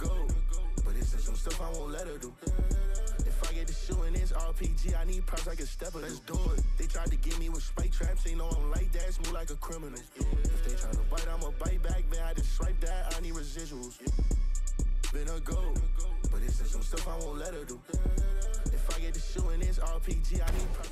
her go. But it's some stuff I won't let her do. If I get to shooting, it's RPG. I need props, I can step it. Let's do it. They tried to get me with spike traps. They know I'm like that. It's more like a criminal. If they tryna bite, I'ma bite back. Man, I just swipe that. I need residuals. Been a go. But it's some stuff I won't let her do. If I get to shooting, it's RPG. I need props.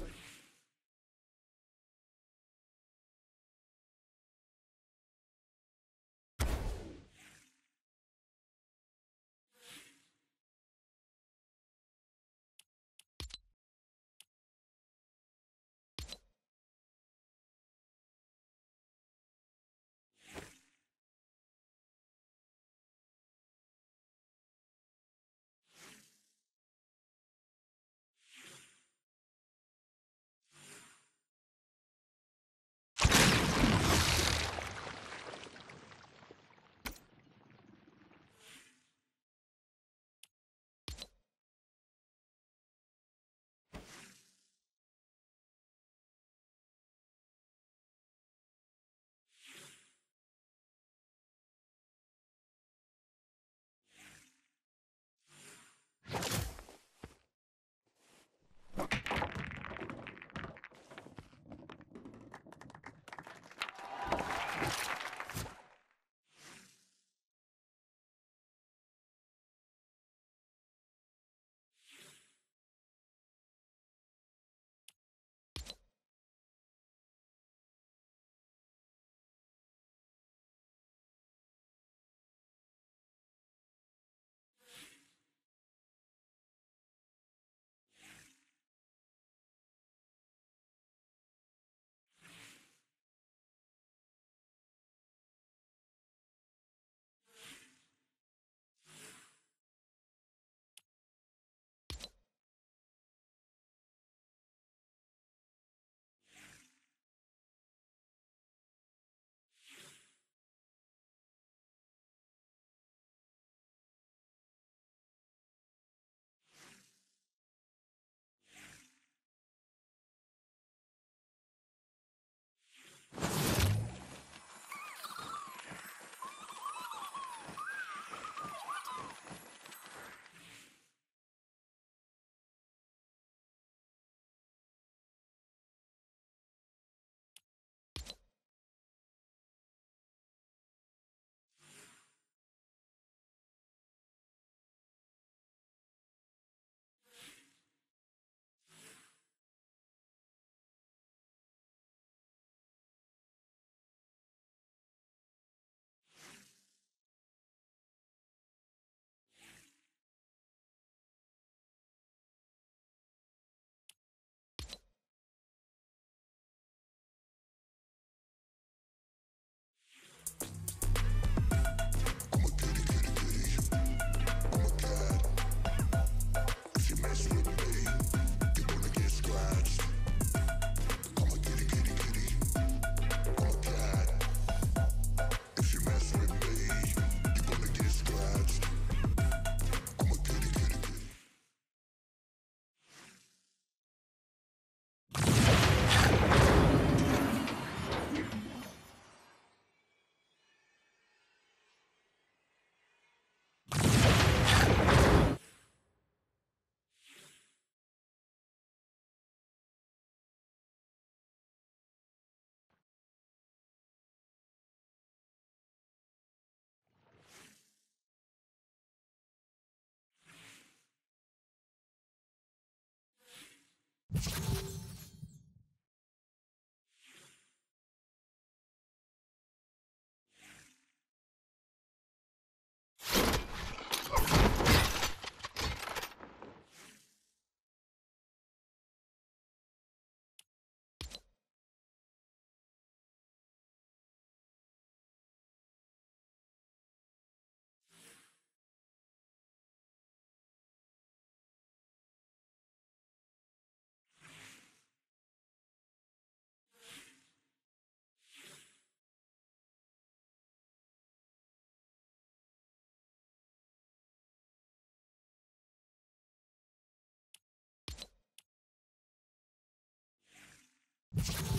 You